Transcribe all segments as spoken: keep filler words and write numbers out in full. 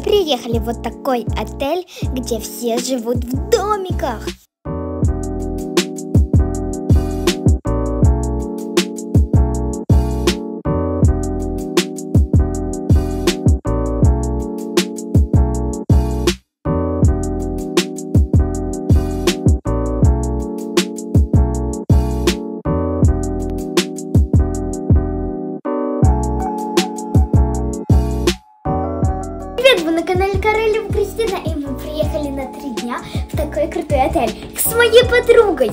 мы приехали в вот такой отель, где все живут в домиках. Вы на канале Королева Кристина, и мы приехали на три дня в такой крутой отель с моей подругой.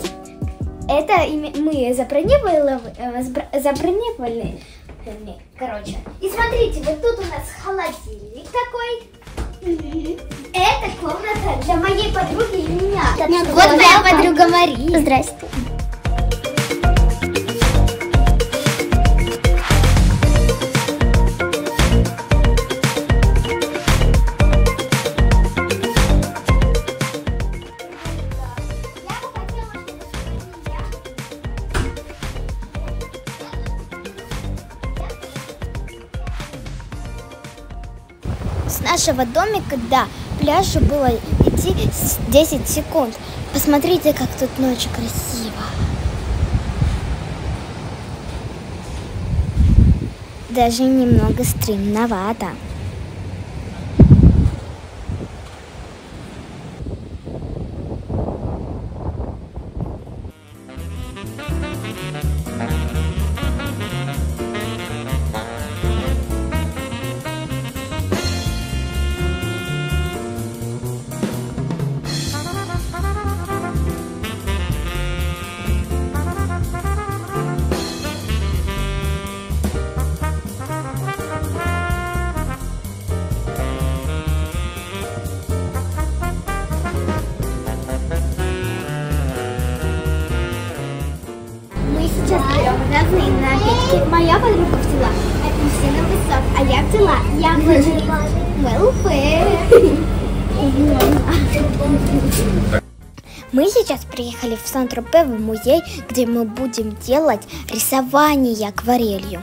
Это мы забронировали, забронировали, короче. И смотрите, вот тут у нас холодильник такой. Это комната для моей подруги и меня. Вот моя подруга Мария. Здрасте. С нашего домика до пляжа было идти десять секунд. Посмотрите, как тут ночью красиво. Даже немного стремновато. Сейчас берем разные напитки. Моя подруга взяла апельсиновый сок, а я взяла яблочный мелфе. Мы сейчас приехали в Сан-Тропе, в музей, где мы будем делать рисование акварелью.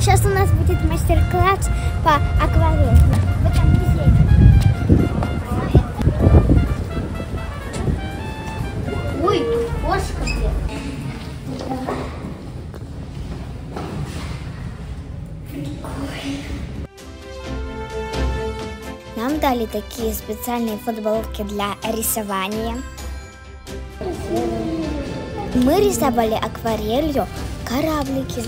Сейчас у нас будет мастер-класс по акварели в этом музее. Нам дали такие специальные футболки для рисования. Мы рисовали акварелью кораблики.